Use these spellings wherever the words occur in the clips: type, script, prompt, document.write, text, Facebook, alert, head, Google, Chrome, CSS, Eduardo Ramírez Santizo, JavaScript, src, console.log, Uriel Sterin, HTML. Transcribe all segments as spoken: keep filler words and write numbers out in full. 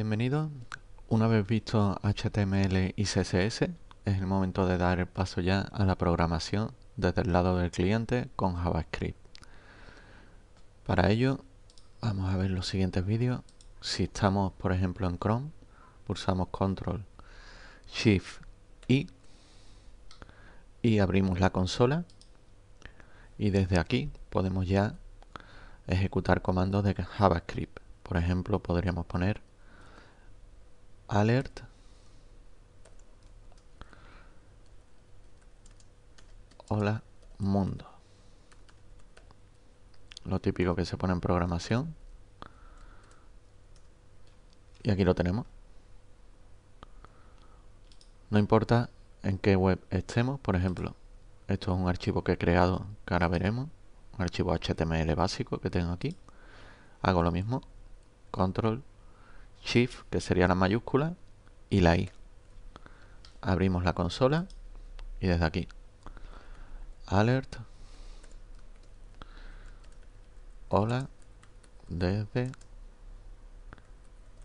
Bienvenido. Una vez visto H T M L y C S S, es el momento de dar el paso ya a la programación desde el lado del cliente con JavaScript. Para ello, vamos a ver los siguientes vídeos. Si estamos, por ejemplo, en Chrome, pulsamos control shift i y abrimos la consola. Y desde aquí podemos ya ejecutar comandos de JavaScript. Por ejemplo, podríamos poner alert hola mundo. Lo típico que se pone en programación. Y aquí lo tenemos. No importa en qué web estemos, por ejemplo, esto es un archivo que he creado, que ahora veremos, un archivo H T M L básico que tengo aquí. Hago lo mismo, control, shift, que sería la mayúscula, y la i. Abrimos la consola y desde aquí, alert, hola, desde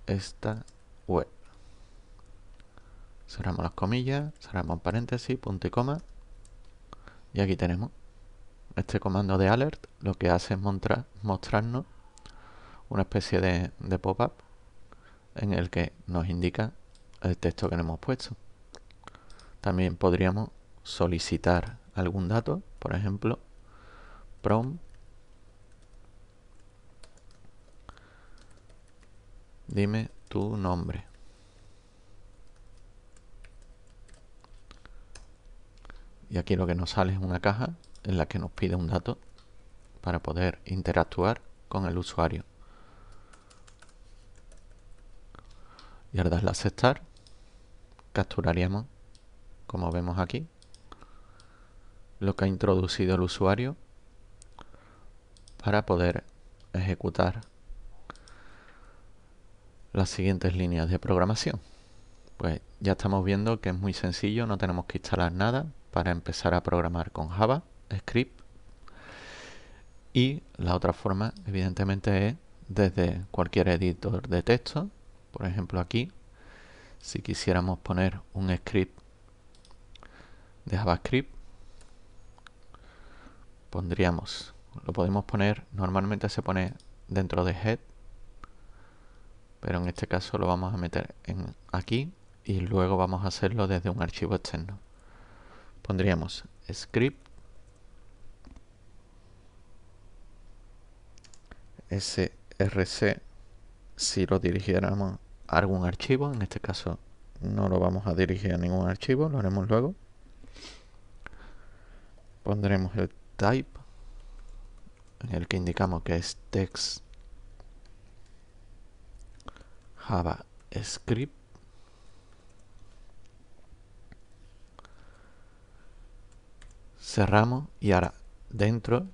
esta web. Cerramos las comillas, cerramos paréntesis, punto y coma. Y aquí tenemos este comando de alert. Lo que hace es mostrar, mostrarnos una especie de, de pop-up en el que nos indica el texto que le hemos puesto. También podríamos solicitar algún dato, por ejemplo, prompt. Dime tu nombre. Y aquí lo que nos sale es una caja en la que nos pide un dato para poder interactuar con el usuario. Y al darle a aceptar, capturaríamos, como vemos aquí, lo que ha introducido el usuario para poder ejecutar las siguientes líneas de programación. Pues ya estamos viendo que es muy sencillo, no tenemos que instalar nada para empezar a programar con JavaScript. Y la otra forma, evidentemente, es desde cualquier editor de texto. Por ejemplo, aquí, si quisiéramos poner un script de JavaScript, pondríamos, lo podemos poner, normalmente se pone dentro de head, pero en este caso lo vamos a meter en aquí y luego vamos a hacerlo desde un archivo externo. Pondríamos script src si lo dirigiéramos a algún archivo. En este caso no lo vamos a dirigir a ningún archivo, lo haremos luego. Pondremos el type en el que indicamos que es text JavaScript. Cerramos y ahora dentro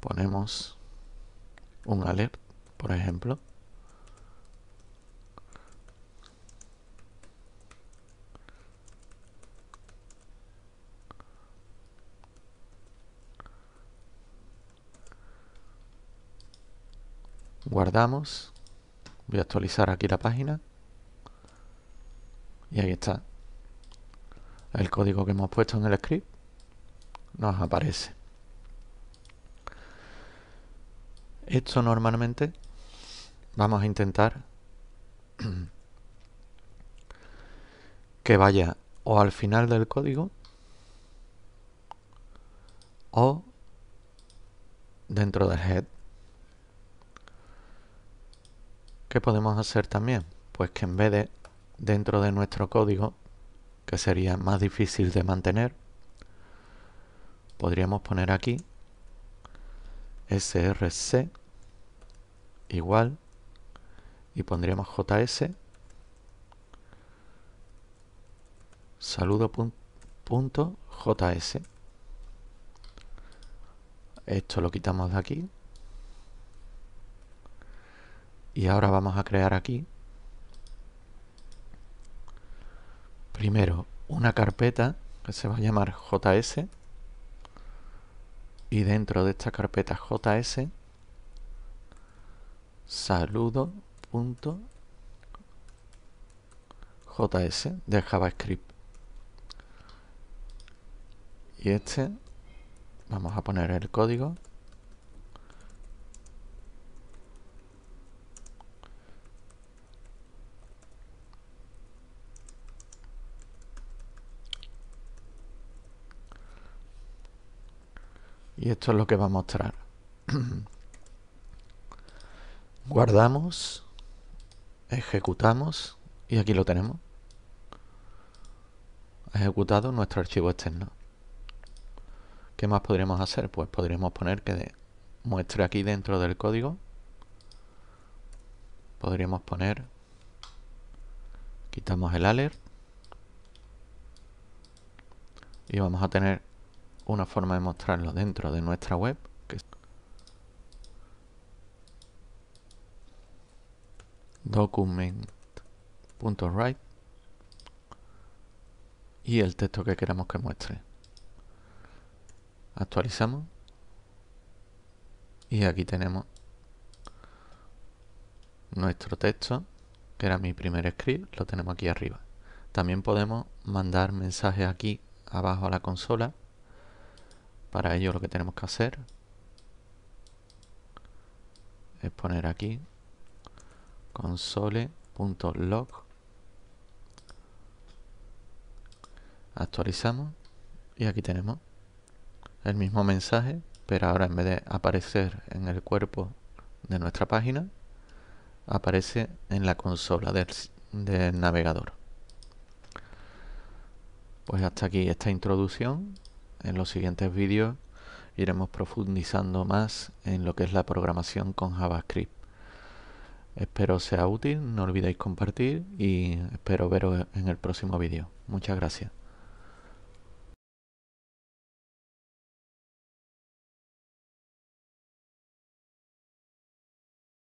ponemos un alert, por ejemplo. Guardamos, voy a actualizar aquí la página y ahí está el código que hemos puesto en el script, nos aparece. Esto normalmente vamos a intentar que vaya o al final del código o dentro del head. ¿Qué podemos hacer también? Pues que en vez de dentro de nuestro código, que sería más difícil de mantener, podríamos poner aquí src igual y pondríamos js saludo punto js. Esto lo quitamos de aquí y ahora vamos a crear aquí primero una carpeta que se va a llamar js y dentro de esta carpeta js saludo.js de JavaScript. Y este, vamos a poner el código. Y esto es lo que va a mostrar. Guardamos, ejecutamos y aquí lo tenemos. Ha ejecutado nuestro archivo externo. ¿Qué más podríamos hacer? Pues podríamos poner que muestre aquí dentro del código. Podríamos poner, quitamos el alert y vamos a tener una forma de mostrarlo dentro de nuestra web. Que document.write y el texto que queramos que muestre. Actualizamos y aquí tenemos nuestro texto, que era mi primer script, lo tenemos aquí arriba. También podemos mandar mensajes aquí abajo a la consola. Para ello lo que tenemos que hacer es poner aquí console.log, actualizamos y aquí tenemos el mismo mensaje, pero ahora en vez de aparecer en el cuerpo de nuestra página, aparece en la consola del, del navegador. Pues hasta aquí esta introducción. En los siguientes vídeos iremos profundizando más en lo que es la programación con JavaScript. Espero sea útil, no olvidéis compartir y espero veros en el próximo vídeo. Muchas gracias.